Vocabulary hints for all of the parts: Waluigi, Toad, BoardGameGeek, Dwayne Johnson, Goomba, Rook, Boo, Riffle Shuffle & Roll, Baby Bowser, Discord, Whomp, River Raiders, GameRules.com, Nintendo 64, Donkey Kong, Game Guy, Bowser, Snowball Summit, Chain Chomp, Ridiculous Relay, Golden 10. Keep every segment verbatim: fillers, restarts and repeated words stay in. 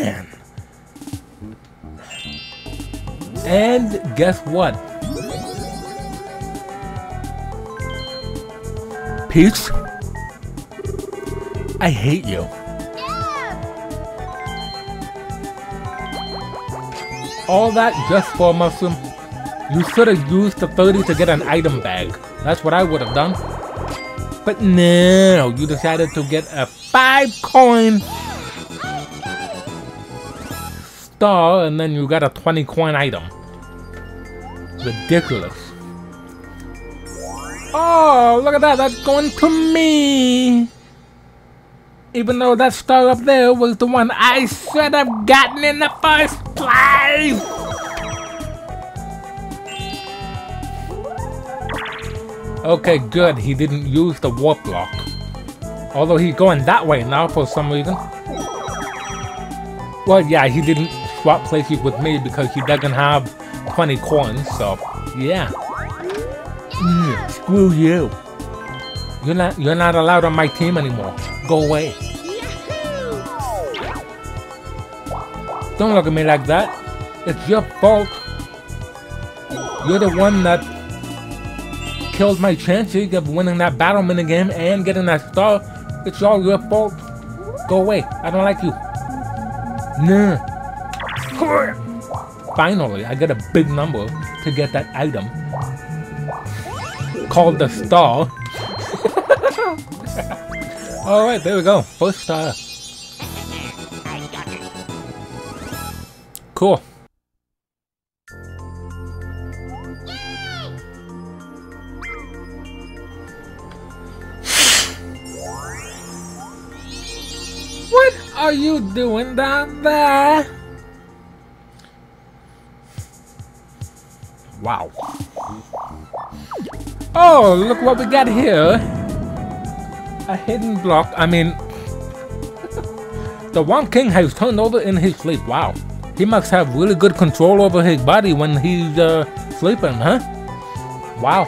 man! And guess what? Peach, I hate you. Yeah. All that just for a mushroom? You should have used the thirty to get an item bag. That's what I would have done. But no, you decided to get a five coin star and then you got a twenty coin item. Ridiculous. Oh, look at that, that's going to me! Even though that star up there was the one I should have gotten in the first place! Okay, good, he didn't use the warp block. Although he's going that way now for some reason. Well, yeah, he didn't swap places with me because he doesn't have twenty coins, so yeah. Mm, screw you. You're not you're not allowed on my team anymore. Go away. Yahoo! Don't look at me like that. It's your fault. You're the one that killed my chances of winning that battle minigame and getting that star. It's all your fault. Go away. I don't like you. Nah. Finally, I got a big number to get that item. Called the star. Alright, there we go. First star. Cool. What are you doing down there? Wow. Oh, look what we got here. A hidden block. I mean, the Whomp King has turned over in his sleep. Wow. He must have really good control over his body when he's uh, sleeping, huh? Wow.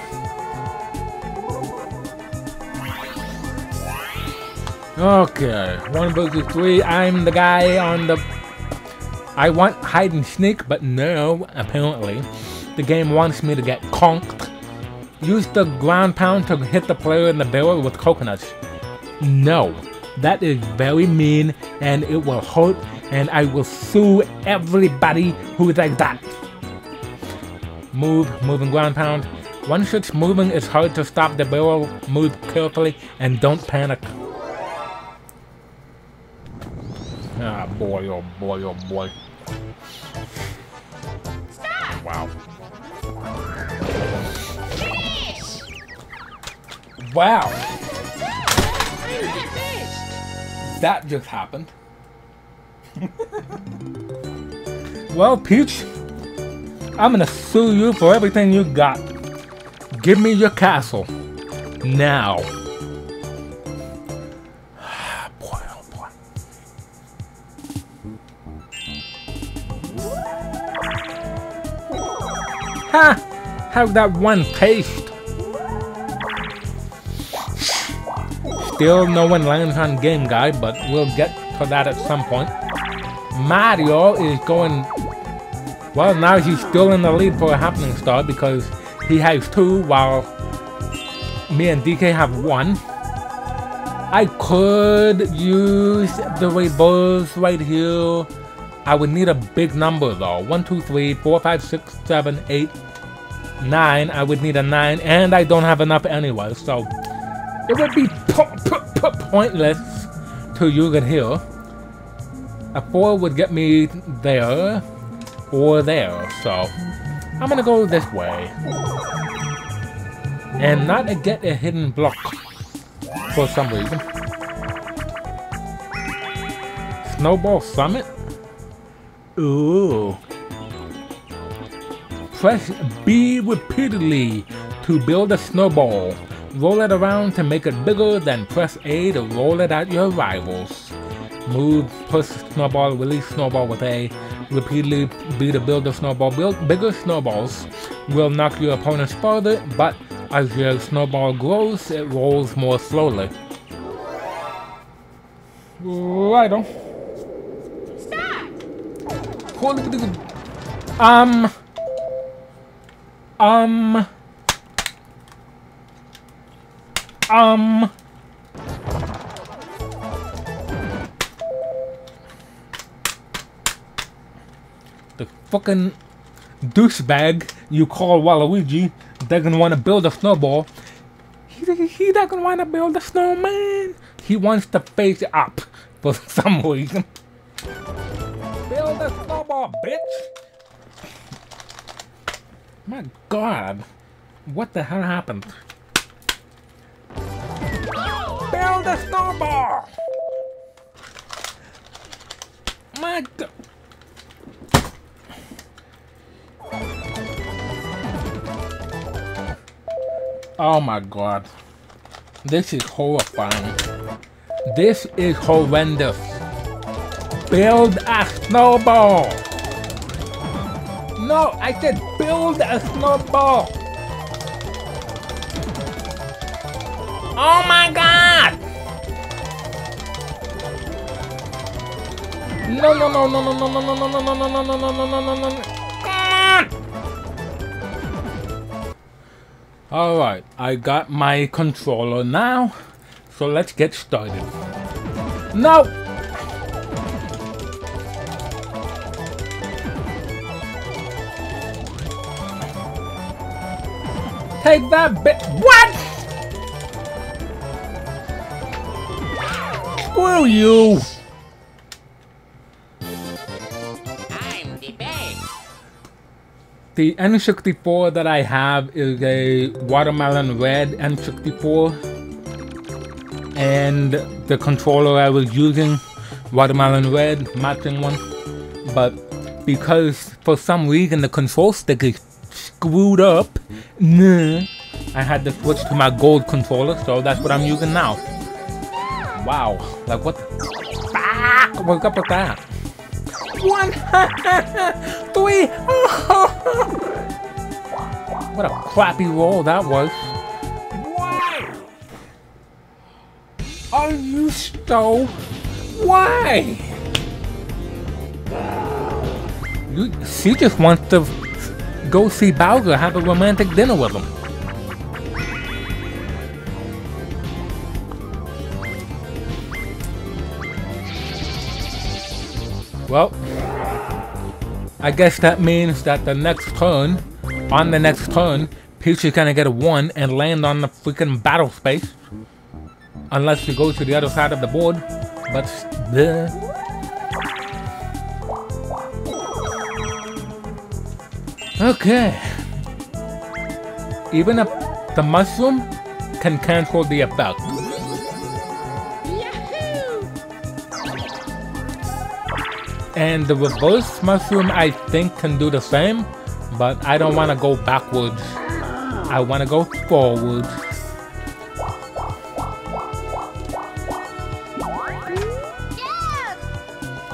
Okay. One versus three. I'm the guy on the... I want hide and sneak, but no, apparently. The game wants me to get conked. Use the ground pound to hit the player in the barrel with coconuts. No, that is very mean and it will hurt and I will sue everybody who is like that. Move, moving ground pound. Once it's moving, it's hard to stop the barrel. Move carefully and don't panic. Ah, boy, oh boy, oh boy. Stop! Wow. Wow, that just happened. Well, Peach, I'm gonna sue you for everything you got. Give me your castle now. Boy, oh boy. Ha! How'd that one taste? Still no one lands on Game Guy, but we'll get to that at some point. Mario is going... Well, now he's still in the lead for a happening star because he has two while me and D K have one. I could use the reverse right here. I would need a big number though. one, two, three, four, five, six, seven, eight, nine. I would need a nine and I don't have enough anyway, so... It would be pointless to use it here. A four would get me there or there, so I'm gonna go this way and not get a hidden block for some reason. Snowball Summit? Ooh. Press B repeatedly to build a snowball. Roll it around to make it bigger, then press A to roll it at your rivals. Move, push snowball, release snowball with A. Repeatedly B to build a snowball. Build bigger snowballs will knock your opponents farther, but as your snowball grows, it rolls more slowly. Righto. Stop! Um. Um. Um. The fucking douchebag you call Waluigi doesn't want to build a snowball. He, he doesn't want to build a snowman. He wants to face up for some reason. Build a snowball, bitch! My God, what the hell happened? Build a snowball! My God. Oh my God, this is horrifying. This is horrendous. Build a snowball. No, I said build a snowball. Oh my God. No, no, no, no, no, no, no, no, no, no, no, no, no, no, no, no. Alright, I got my controller now, so let's get started. No! Take that bit. What?! Screw you! I'm the best. The N sixty-four that I have is a watermelon red N sixty-four, and the controller I was using, watermelon red, matching one, but because for some reason the control stick is screwed up, nah, I had to switch to my gold controller, so that's what I'm using now. Wow, like what the fuck was up with that? One, three, oh. What a crappy roll that was. Why? Are you so? Why? You, she just wants to go see Bowser, have a romantic dinner with him. Well, I guess that means that the next turn, on the next turn, Peach is gonna get a one and land on the freaking battle space. Unless she goes to the other side of the board, but bleh. Okay. Even if the mushroom can cancel the effect. And the reverse mushroom, I think, can do the same, but I don't want to go backwards. I want to go forward.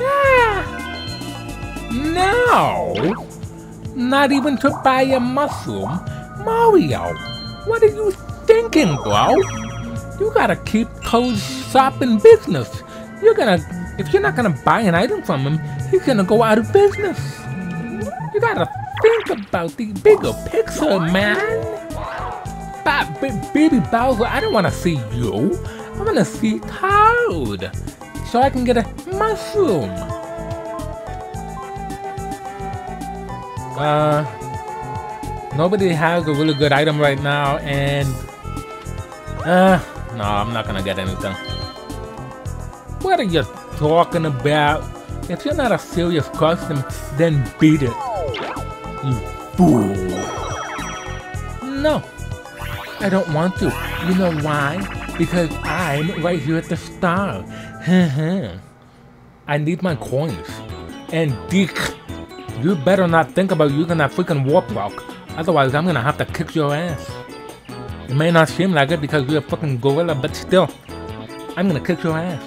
Yeah. Yeah. No! Not even to buy a mushroom. Mario, what are you thinking, bro? You gotta keep Toad's shop in business. You're gonna... If you're not gonna buy an item from him, he's gonna go out of business. You gotta think about the bigger picture, man. But Baby Bowser, I don't wanna see you. I wanna see Toad, so I can get a mushroom. Uh, nobody has a really good item right now, and uh, no, I'm not gonna get anything. What are you talking about? If you're not a serious custom, then beat it, you fool. No, I don't want to. You know why? Because I'm right here at the star. I need my coins. And Deke, you better not think about using that freaking warp rock. Otherwise, I'm gonna have to kick your ass. It may not seem like it because you're a fucking gorilla, but still, I'm gonna kick your ass.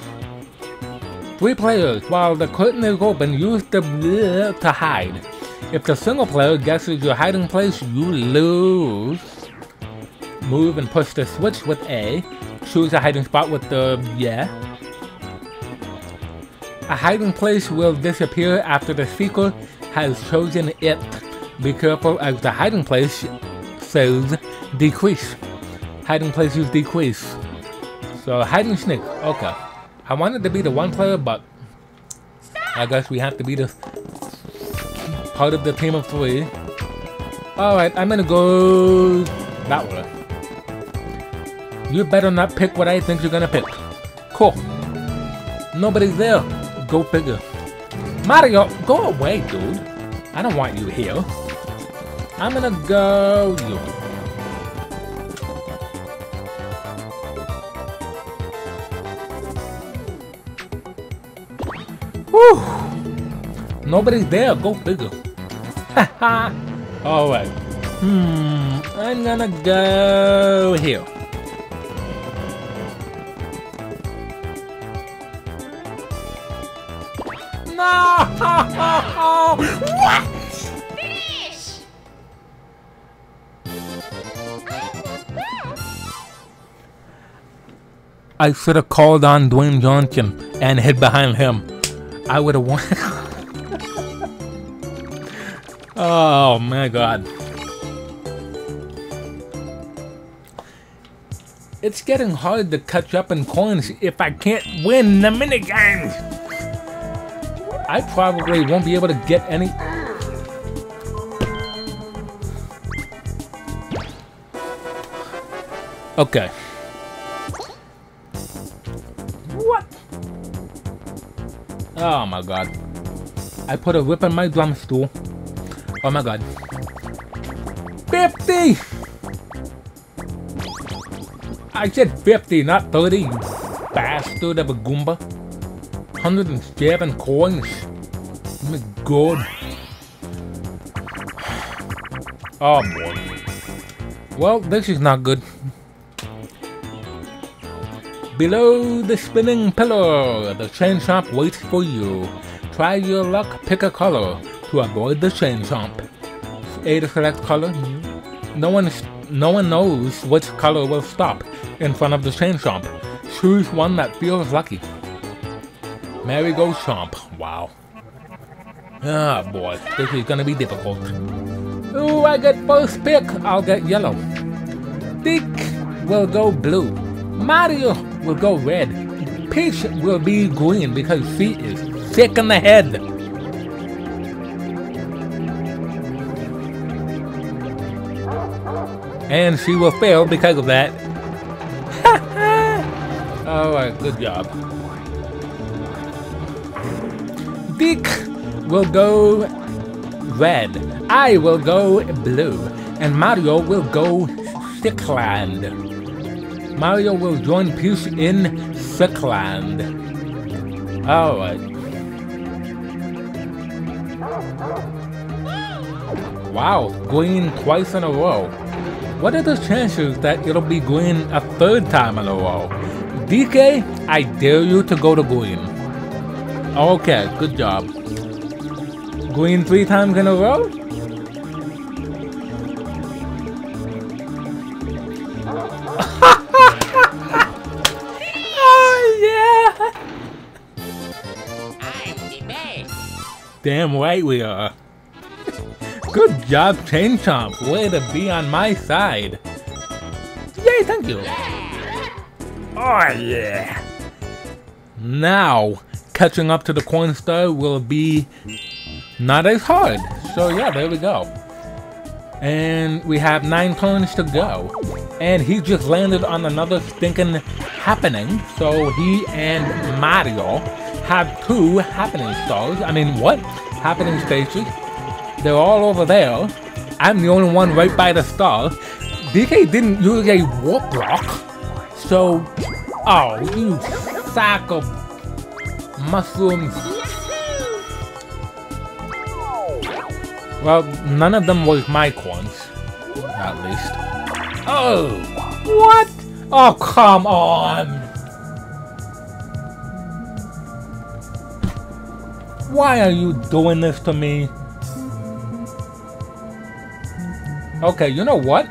Three players, while the curtain is open, use the bleh to hide. If the single player guesses your hiding place, you lose. Move and push the switch with A. Choose a hiding spot with the yeah. A hiding place will disappear after the seeker has chosen it. Be careful as the hiding place says decrease. Hiding places decrease. So hiding snake, okay. I wanted to be the one player, but I guess we have to be the part of the team of three. Alright, I'm gonna go that way. You better not pick what I think you're gonna pick. Cool. Nobody's there. Go figure. Mario, go away, dude. I don't want you here. I'm gonna go you. Whew. Nobody's there. Go figure. Haha. Alright. Hmm. I'm gonna go here. No! What? Finish! I should have called on Dwayne Johnson and hid behind him. I would have won. Oh my god. It's getting hard to catch up in coins if I can't win the minigames. I probably won't be able to get any. Okay. What? Oh my god. I put a rip in my drum stool. Oh my god. fifty! I said fifty, not thirty, you bastard of a Goomba. one hundred seven coins. Oh my god. Oh boy. Well, this is not good. Below the spinning pillar, the Chain Chomp waits for you. Try your luck, pick a color to avoid the Chain Chomp. A to select color. No one, no one knows which color will stop in front of the Chain Chomp. Choose one that feels lucky. Merry-go Chomp. Wow. Ah, oh boy. This is gonna be difficult. Ooh, I get first pick. I'll get yellow. Dick will go blue. Mario will go red. Peach will be green because she is sick in the head. And she will fail because of that. Alright, good job. Dick will go red, I will go blue, and Mario will go Sickland. Mario will join Peach in Sickland. Alright. Wow, green twice in a row. What are the chances that it'll be green a third time in a row? D K, I dare you to go to green. Okay, good job. Green three times in a row? Oh yeah! I'm the best. Damn right we are. Good job, Chain Chomp. Way to be on my side. Yay, thank you. Yeah. Oh yeah. Now, catching up to the coin star will be not as hard. So yeah, there we go. And we have nine coins to go. And he just landed on another stinking happening. So he and Mario have two happening stars. I mean, what? Happening stages. They're all over there. I'm the only one right by the star. D K didn't use a warp block. So, oh, you sack of mushrooms. Well, none of them were my coins, at least. Oh, what? Oh, come on. Why are you doing this to me? Okay, you know what?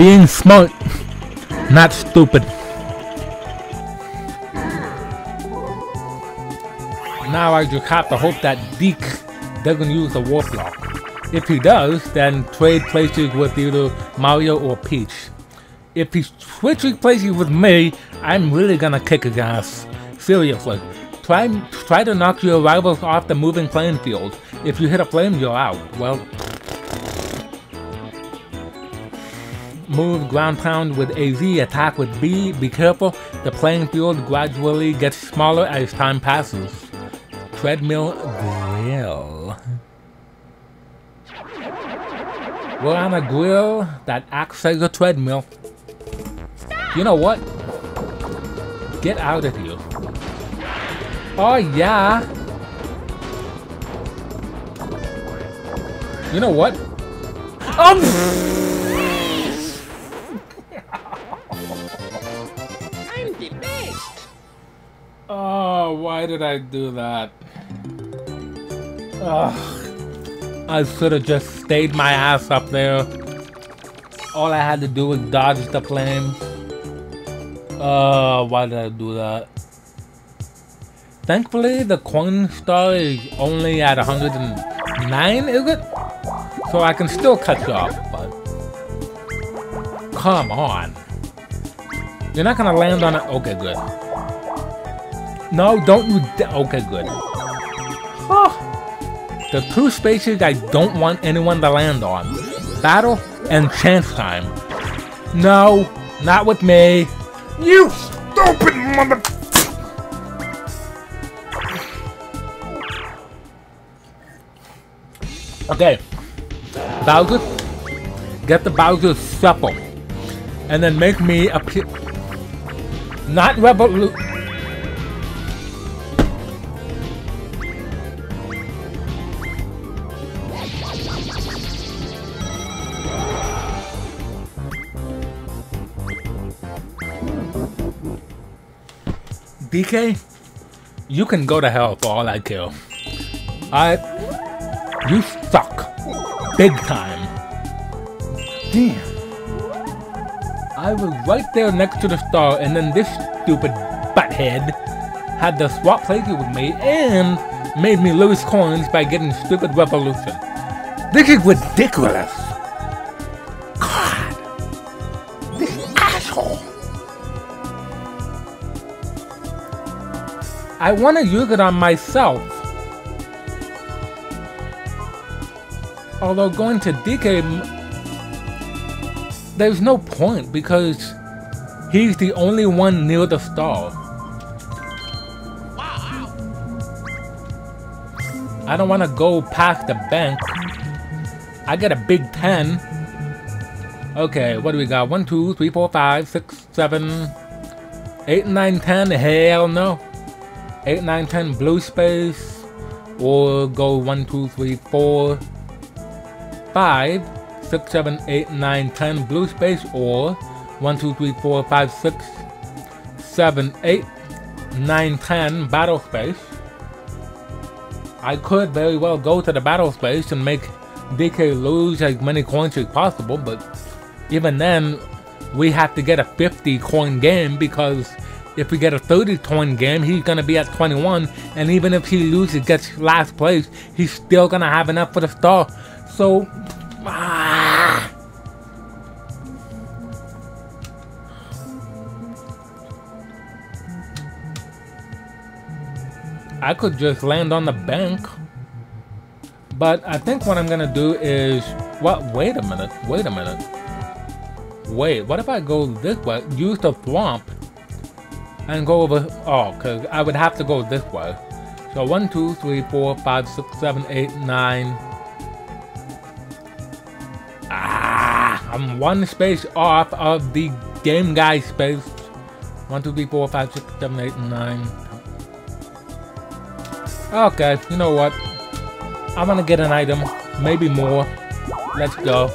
being smart, not stupid. Now I just have to hope that Deke doesn't use the warp block. If he does, then trade places with either Mario or Peach. If he switches places with me, I'm really gonna kick his ass. Seriously. Try, try to knock your rivals off the moving playing field. If you hit a flame, you're out. Well... Move ground pound with A Z, attack with B, be careful. The playing field gradually gets smaller as time passes. Treadmill grill. We're on a grill that acts as a treadmill. Stop. You know what? Get out of here. Oh yeah. You know what? Um. I'm the best. Oh, why did I do that? Ugh. I should have just stayed my ass up there. All I had to do was dodge the flame. Uh, why did I do that? Thankfully, the coin star is only at one hundred and nine, is it? So I can still cut you off, but... Come on. You're not gonna land on it? Okay, good. No, don't you... Okay, good. Oh, the two spaces I don't want anyone to land on. Battle and chance time. No, not with me. You stupid mother... Okay, Bowser, get the Bowser supple, and then make me appear. Not revolution. D K, you can go to hell for all I care. I. You suck. Big time. Damn. I was right there next to the star, and then this stupid butthead had to swap places with me and made me lose coins by getting stupid revolution. This is ridiculous. God. This asshole. I want to use it on myself. Although going to D K, there's no point because he's the only one near the star. Wow. I don't want to go past the bank. I get a big ten. Okay, what do we got? One, two, three, four, five, six, seven, eight, nine, ten. Hell no. Eight, nine, ten. Blue space, or go one, two, three, four. five, six, seven, eight, nine, ten, blue space, or one, two, three, four, five, six, seven, eight, nine, ten, battle space. I could very well go to the battle space and make D K lose as many coins as possible, but even then, we have to get a fifty coin game, because if we get a thirty coin game, he's gonna be at twenty-one, and even if he loses, gets last place, he's still gonna have enough for the star. So, ah. I could just land on the bank, but I think what I'm gonna do is, what? Wait a minute, wait a minute. Wait, what if I go this way, use the Whomp, and go over, oh, cause I would have to go this way. So one, two, three, four, five, six, seven, eight, nine. I'm one space off of the Game Guy space. one, two, three, four, five, six, seven, eight, nine. Okay, you know what? I'm gonna get an item, maybe more. Let's go.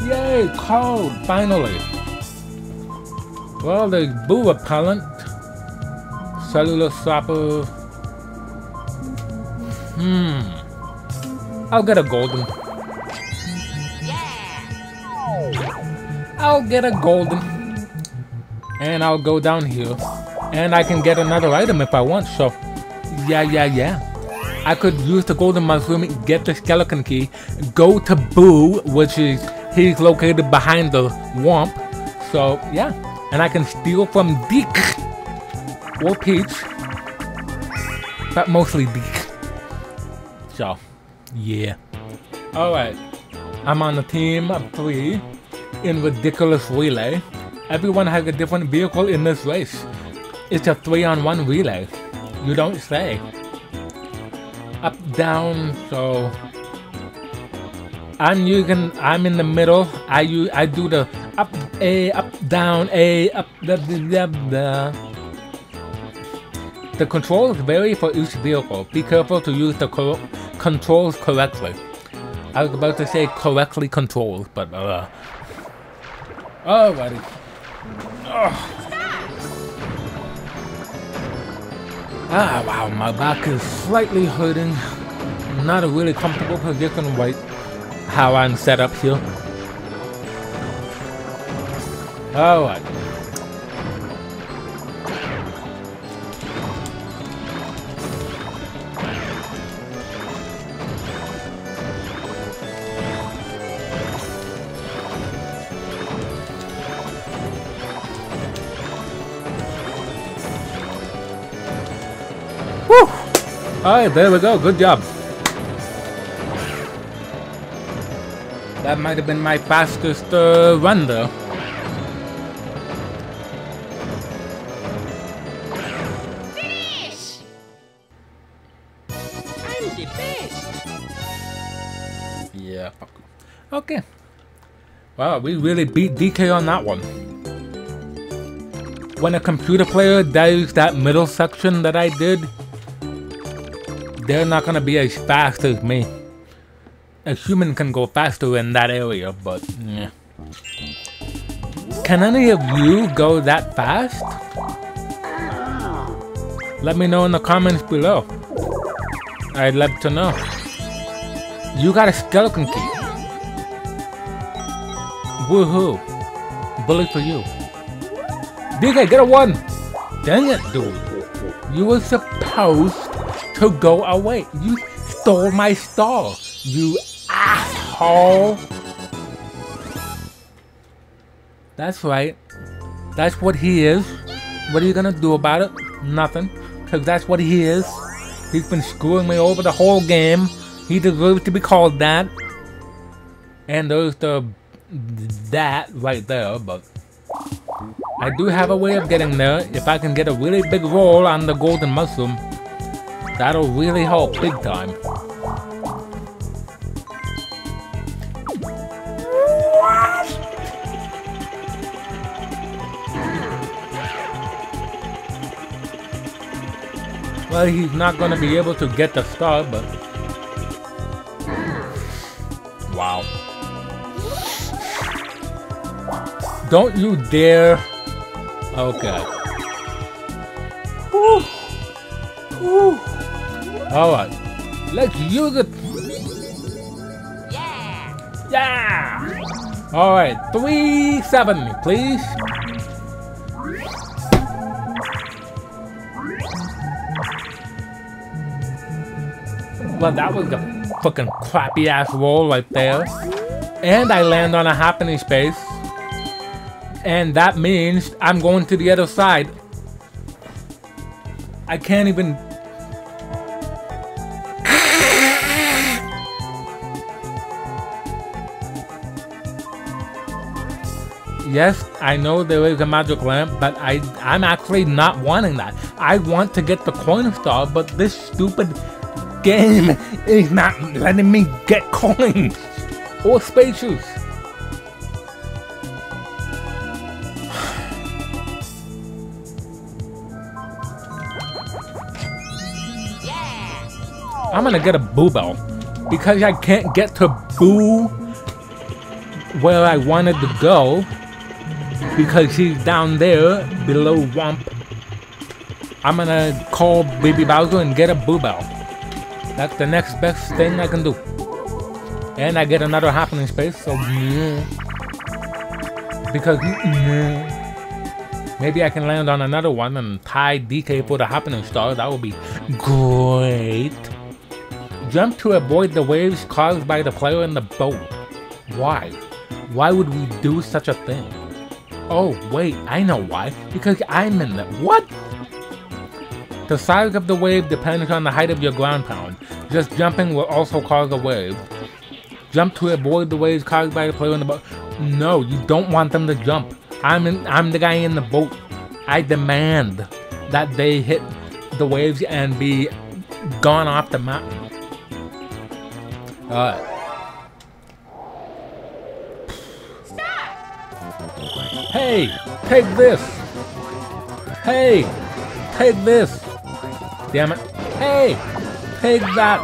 Yeah! Yay, cold, finally. Well, there's Boo repellent. Cellular Slapper. Hmm. I'll get a golden. I'll get a golden. And I'll go down here. And I can get another item if I want, so... Yeah, yeah, yeah. I could use the golden mushroom, get the skeleton key, go to Boo, which is... he's located behind the Whomp. So, yeah. And I can steal from Deke. Or Peach. But mostly Deke. So, yeah. Alright. I'm on the team of three in Ridiculous Relay. Everyone has a different vehicle in this race. It's a three on one relay. You don't say. Up, down, so... I'm using, I'm in the middle. I use, I do the up, A, up, down, A, up, da, da, da, da. The controls vary for each vehicle. Be careful to use the cor controls correctly. I was about to say correctly controlled, but uh... Alrighty. Ugh. Ah, wow, my back is slightly hurting. Not a really comfortable position right how I'm set up here. Alright. Alright, there we go, good job. That might have been my fastest uh, run though. Finish! I'm the best! Yeah, fuck. Okay. Wow, we really beat D K on that one. When a computer player does that middle section that I did, they're not gonna be as fast as me. A human can go faster in that area, but yeah. Can any of you go that fast? Let me know in the comments below. I'd love to know. You got a skeleton key. Woohoo! Bullet for you. D K, get a one! Dang it, dude. You were supposed to go away. You stole my star, you asshole. That's right. That's what he is. What are you gonna do about it? Nothing. Cause that's what he is. He's been screwing me over the whole game. He deserves to be called that. And there's the that right there, but I do have a way of getting there. If I can get a really big roll on the golden mushroom, that'll really help big time. What? Well, he's not gonna be able to get the star, but... Wow. Don't you dare... Okay. Woo! Woo! Alright, let's use it! Yeah! Yeah! Alright, three seven, please! Well, that was a fucking crappy ass roll right there. And I land on a happening space. And that means I'm going to the other side. I can't even... Yes, I know there is a magic lamp, but I, I'm actually not wanting that. I want to get the coin star, but this stupid game is not letting me get coins or spaces. Yeah. I'm gonna get a Boo Bell because I can't get to Boo where I wanted to go. Because she's down there, below Whomp. I'm gonna call Baby Bowser and get a Boo Bell. That's the next best thing I can do. And I get another happening space, so... because maybe I can land on another one and tie D K for the happening star. That would be great. Jump to avoid the waves caused by the player in the boat. Why? Why would we do such a thing? Oh wait, I know why. Because I'm in the... What? The size of the wave depends on the height of your ground pound. Just jumping will also cause a wave. Jump to avoid the waves caused by the player in the boat. No, you don't want them to jump. I'm in, I'm the guy in the boat. I demand that they hit the waves and be gone off the mountain. Alright. Hey, take this. Hey, take this. Damn it. Hey, take that.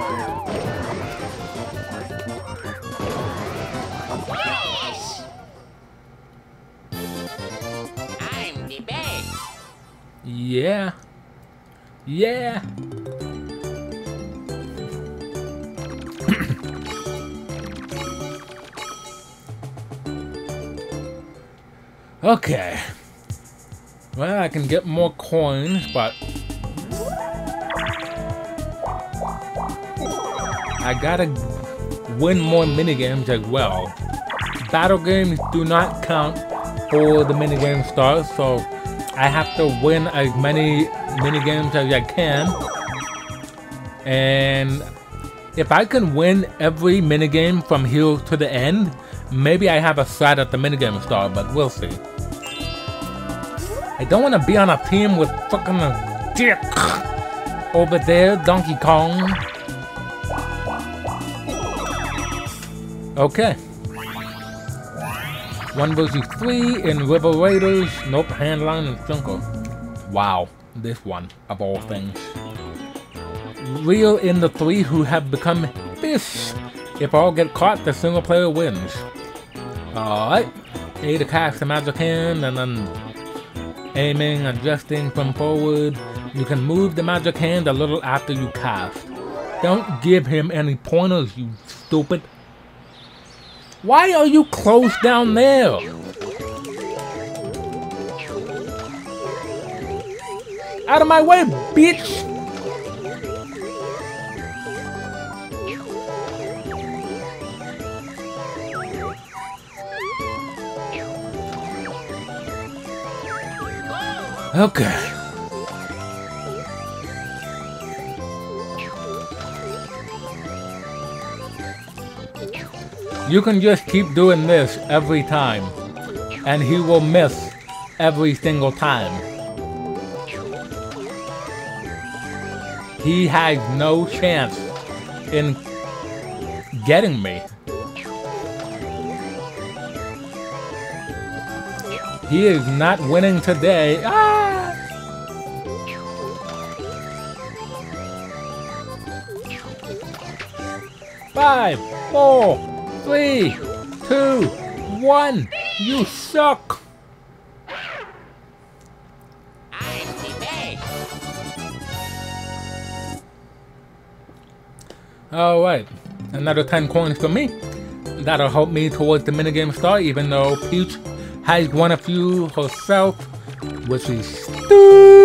Yes. I'm the best. Yeah. Yeah. Okay. Well, I can get more coins, but I gotta win more minigames as well. Battle games do not count for the minigame stars, so I have to win as many minigames as I can. And if I can win every minigame from here to the end, maybe I have a shot at the minigame star, but we'll see. I don't want to be on a team with fucking a dick over there, Donkey Kong. Okay. One versus three in River Raiders. Nope, Handline and Junker. Wow, this one, of all things. Reel in the three who have become fish. If all get caught, the single player wins. Alright. A to cast the magic hand, and then aiming, adjusting from forward. You can move the magic hand a little after you cast. Don't give him any pointers, you stupid. Why are you close down there? Out of my way, bitch! Okay. You can just keep doing this every time, and he will miss every single time. He has no chance in getting me. He is not winning today. Ah! Five, four, three, two, one, you suck! I'm the best. Alright, another ten coins for me. That'll help me towards the minigame star, even though Peach has won a few herself, which is stupid.